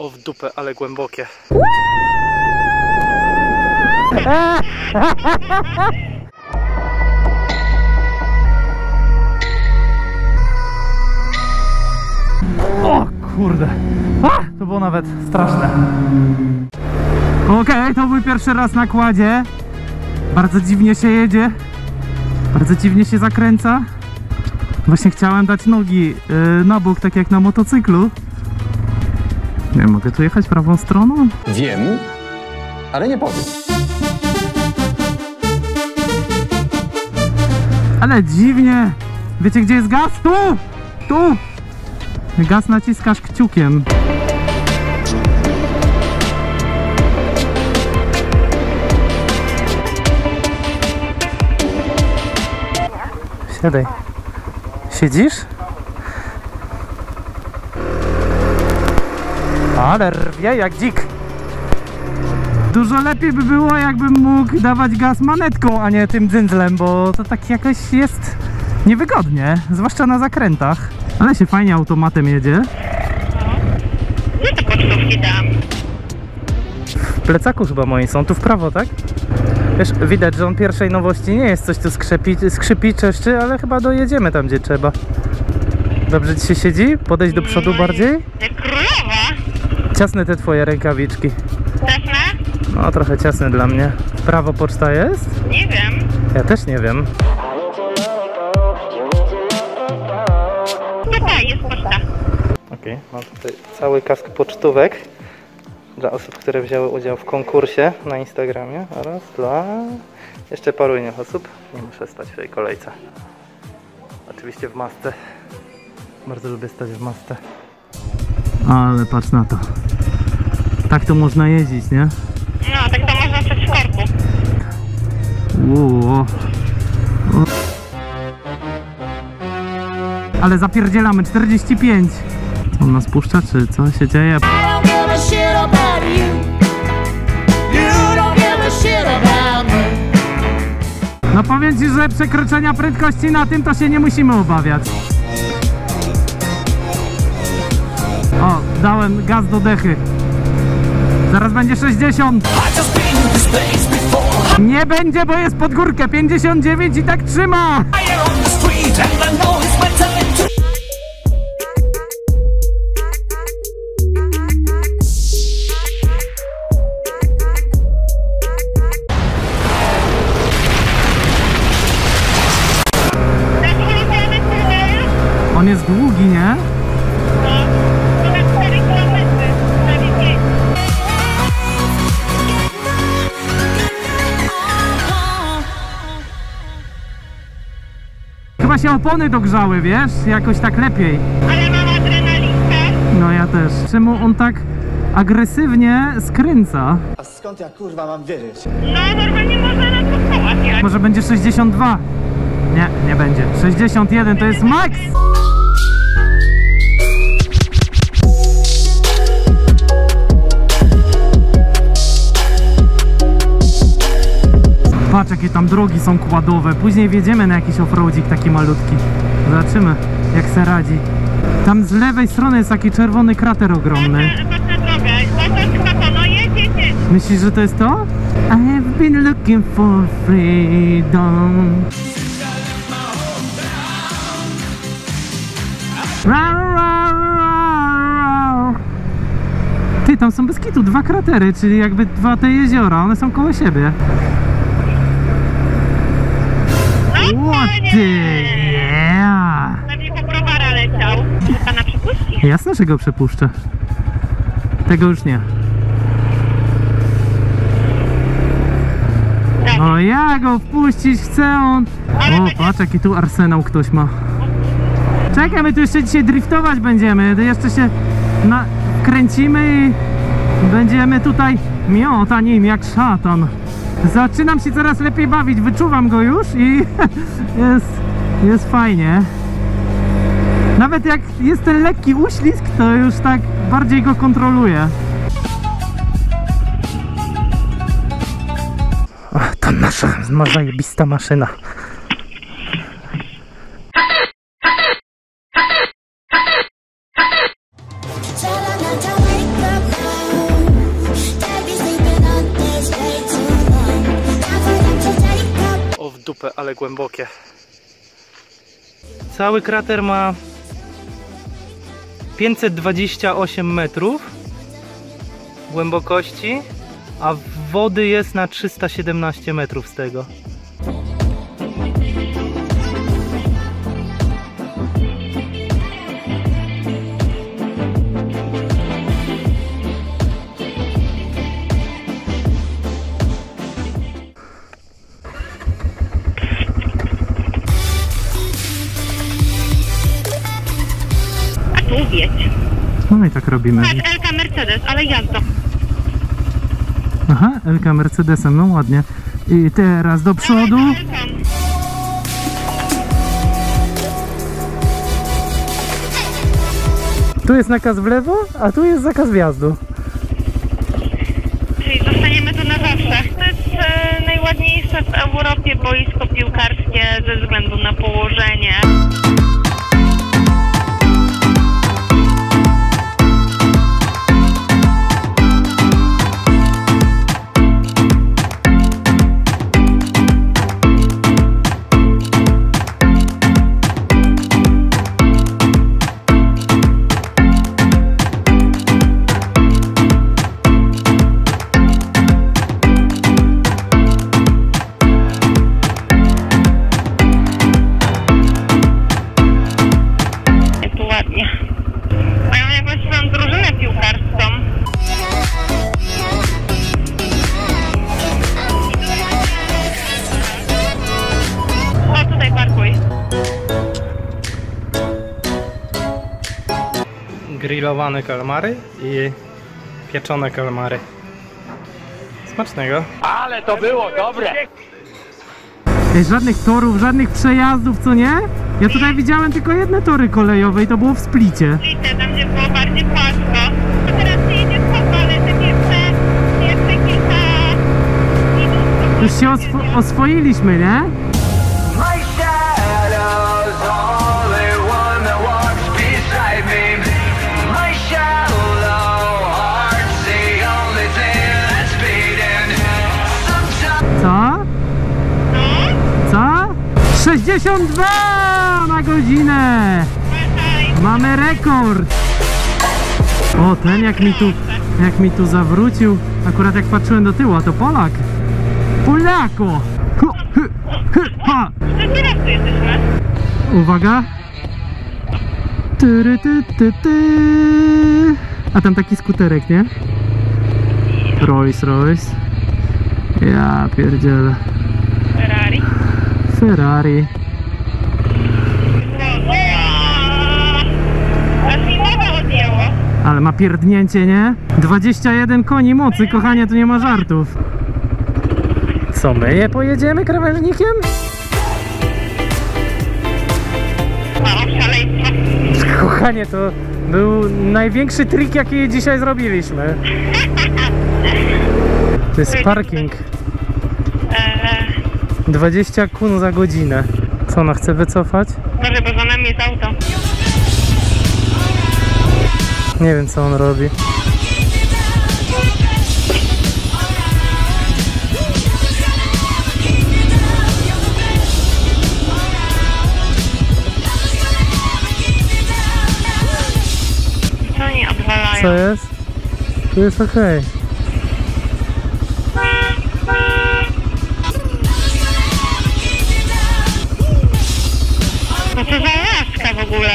O w dupę, ale głębokie. O kurde, to było nawet straszne. Okej, to był pierwszy raz na kładzie. Bardzo dziwnie się jedzie. Bardzo dziwnie się zakręca. Właśnie chciałem dać nogi na bok, tak jak na motocyklu. Nie, mogę tu jechać prawą stroną? Wiem, ale nie powiem. Ale dziwnie. Wiecie, gdzie jest gaz? Tu! Tu! Gaz naciskasz kciukiem. Siadaj. Siedzisz? Ale rwie jak dzik. Dużo lepiej by było, jakbym mógł dawać gaz manetką, a nie tym dzyndzlem, bo to tak jakoś jest niewygodnie, zwłaszcza na zakrętach. Ale się fajnie automatem jedzie. No to kosztówki dam. W plecaku chyba moi są, tu w prawo, tak? Wiesz, widać, że on pierwszej nowości nie jest, coś tu skrzypi, czeszczy, ale chyba dojedziemy tam, gdzie trzeba. Dobrze ci się siedzi? Podejść do przodu bardziej? Królowa! Ciasne te twoje rękawiczki. Ciasne? No, trochę ciasne dla mnie. W prawo poczta jest? Nie wiem. Ja też nie wiem. Tutaj jest poczta. Okej, mam tutaj cały kask pocztówek. Dla osób, które wzięły udział w konkursie na Instagramie oraz dla jeszcze paru innych osób. Nie muszę stać w tej kolejce. Oczywiście w masce. Bardzo lubię stać w masce. Ale patrz na to. Tak to można jeździć, nie? No, tak to można stać w korku. Ale zapierdzielamy, 45. On nas puszcza, czy co się dzieje? No powiem ci, że przekroczenia prędkości na tym to się nie musimy obawiać. O, dałem gaz do dechy. Zaraz będzie 60. Nie będzie, bo jest pod górkę. 59 i tak trzyma. On jest długi, nie? No, ponad 4 km, prawie 5. Chyba się opony dogrzały, wiesz? Jakoś tak lepiej. Ale mam adrenalinkę. No ja też. Czemu on tak agresywnie skręca? A skąd ja kurwa mam wiedzieć? No normalnie można nas podkołać. Może będzie 62? Nie, nie będzie. 61 to jest max! Patrz, jakie tam drogi są kładowe. Później wjedziemy na jakiś offroadzik taki malutki. Zobaczymy, jak se radzi. Tam z lewej strony jest taki czerwony krater ogromny. Myślisz, że to jest to? I have been looking for freedom. Ty, tam są bez kitu dwa kratery, czyli jakby dwa te jeziora, one są koło siebie. No yeah. Pewnie po browara leciał. Czy pana przepuści? Jasne, że go przepuszczę. Tego już nie. Tak. O, ja go wpuścić chcę, on... O, patrz, jaki tu arsenał ktoś ma. Czekaj, my tu jeszcze dzisiaj driftować będziemy, jeszcze się kręcimy i będziemy tutaj miota nim jak szatan. Zaczynam się coraz lepiej bawić, wyczuwam go już i jest fajnie. Nawet jak jest ten lekki uślizg, to już tak bardziej go kontroluję. O, to nasza zajebista maszyna. dupę, ale głębokie. Cały krater ma 528 metrów głębokości, a wody jest na 317 metrów z tego. No i tak robimy. Tak, Elka Mercedes, ale jazda. Aha, Elka Mercedesem, no ładnie. I teraz do przodu. Tu jest nakaz w lewo, a tu jest zakaz wjazdu. Czyli zostaniemy tu na zawsze. To jest najładniejsze w Europie boisko piłkarskie ze względu na położenie. Grillowane kalmary i pieczone kalmary. Smacznego. Ale to było dobre! Ej, żadnych torów, żadnych przejazdów, co nie? Ja tutaj widziałem tylko jedne tory kolejowe i to było w Splicie. Tam gdzie było bardziej płasko. To teraz się jedzie spoko, ale te pierwsze kilka minut. Już się oswoiliśmy, nie? Co? 62 na godzinę! Mamy rekord! O, ten jak mi tu zawrócił. Akurat jak patrzyłem do tyłu, a to Polak. Polako! Uwaga! A tam taki skuterek, nie? Rolls-Royce. Ja pierdzielę. Ferrari. Ale ma pierdnięcie, nie? 21 koni mocy, kochanie, tu nie ma żartów. Co, my je pojedziemy krawężnikiem? Kochanie, to był największy trik, jaki dzisiaj zrobiliśmy. To jest parking. 20 kun za godzinę. Co, ona chce wycofać? Może, bo za nami jest auto. Nie wiem, co on robi. To nie odwalają. Co jest? Tu jest okej. Co za laska w ogóle?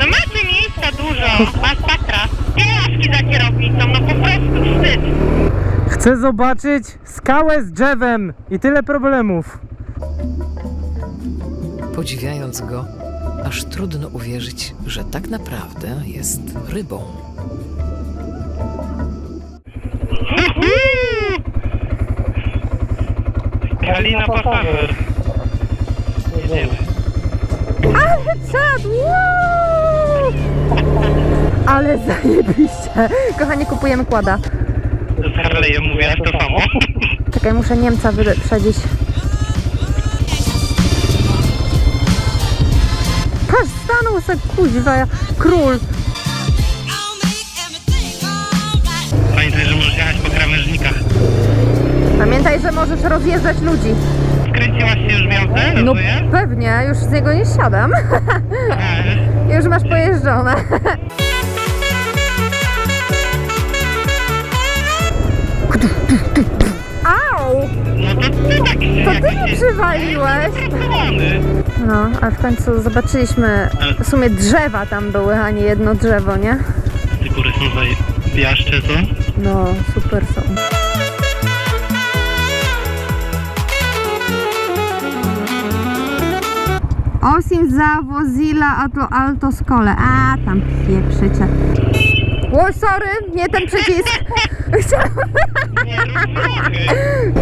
No ma tu miejsca dużo, masakra. Te laski za kierownicą, no po prostu wstyd. Chcę zobaczyć skałę z drzewem i tyle problemów. Podziwiając go, aż trudno uwierzyć, że tak naprawdę jest rybą. Kalina pasażer. Ale czad! Wow! Ale zajebiście! Kochanie, kupujemy kłada. Z Harley'em mówię aż to samo. Czekaj, muszę Niemca wyprzedzić. Patrz, stanął se kuźwa, król! Pamiętaj, że możesz jechać po krawężnikach. Pamiętaj, że możesz rozjeżdżać ludzi. Wkręciłaś się już w jazdę? No pewnie, już z niego nie siadam. Już masz pojeżdżone. Au! To ty mnie przywaliłeś. No, a w końcu zobaczyliśmy, w sumie drzewa tam były, a nie jedno drzewo, nie? Te góry są zajażdżone, co? No, super są. Osim zawozila, a to alto skole. A, tam pieprzycie. O, sorry, nie ten przycisk.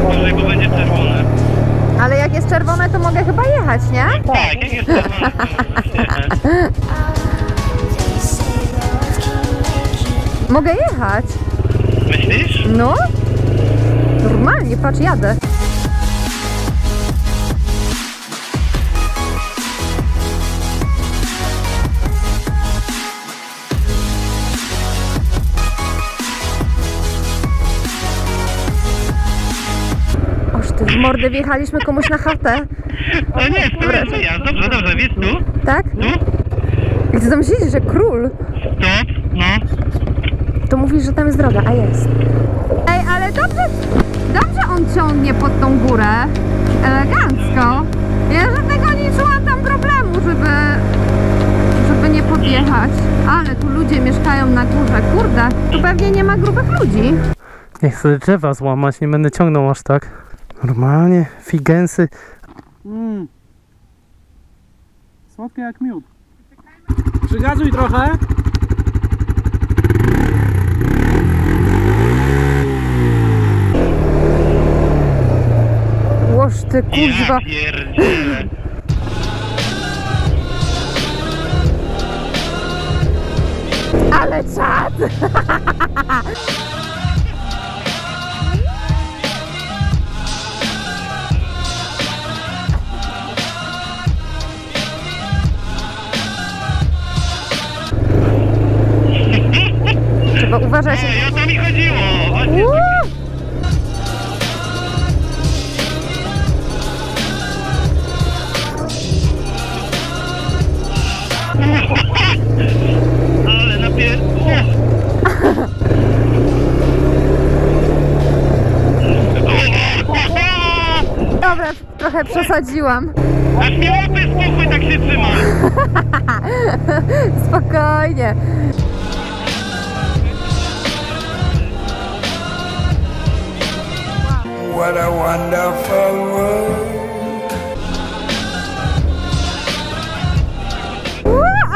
Może go będzie czerwone. Ale jak jest czerwone, to mogę chyba jechać, nie? Tak, jak jest czerwone, to jechać. Mogę jechać. Myślisz? No. Normalnie, patrz, jadę. W mordę wjechaliśmy komuś na chatę. No nie, to ja. Dobrze, dobrze, wiesz tu? Tak? Tu? I ty tam siedzisz, że król. Stop, no. To mówisz, że tam jest droga, a jest. Ej, ale dobrze, dobrze on ciągnie pod tą górę. Elegancko. Ja żadnego nie czułam tam problemu, żeby nie podjechać. Ale tu ludzie mieszkają na górze, kurde. Tu pewnie nie ma grubych ludzi. Niech sobie drzewa złamać, nie będę ciągnął aż tak. Normalnie, figensy. Słodkie jak miód. Przygazuj trochę. Łoż ty kuźwa. Ale czad! Uważaj się. O to mi chodziło. Ale na pierdło. Dobra, trochę przesadziłam. Aż mi łapy spuchły, tak się trzyma. Spokojnie. What a wonderful world.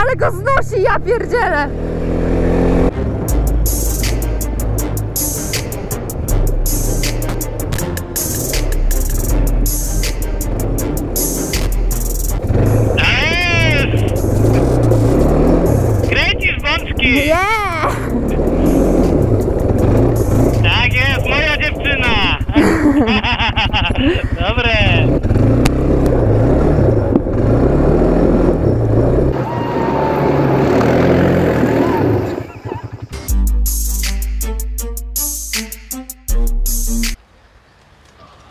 Ale go znosi, ja pierdzielę. Kręcisz wączki. Yeah. Tak jest, moja dziewczyna. Dobre!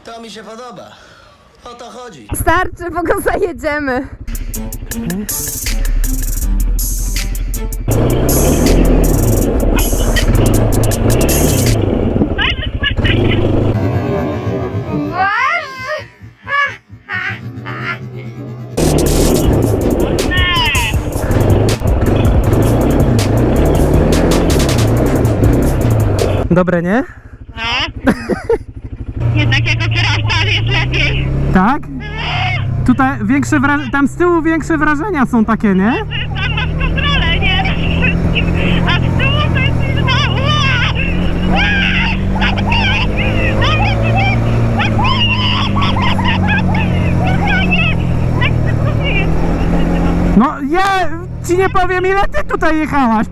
To mi się podoba. O to chodzi. Starczy, bo go zajedziemy. Dobre, nie? No. Jednak jako kierowca jest lepiej. Tak? Tutaj większe wrażenia, tam z tyłu większe wrażenia są takie, nie? Tam masz kontrolę, nie? A z tyłu to jest... No ja ci nie powiem, ile ty tutaj jechałaś.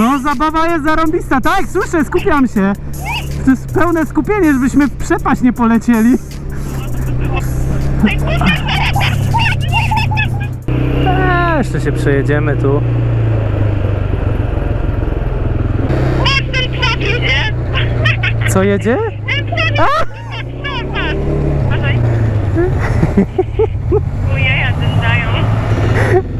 No zabawa jest zarąbista, tak, słyszę, skupiam się. To jest pełne skupienie, żebyśmy w przepaść nie polecieli. Jeszcze się przejedziemy tu. Co jedzie? Bujaja ten dają.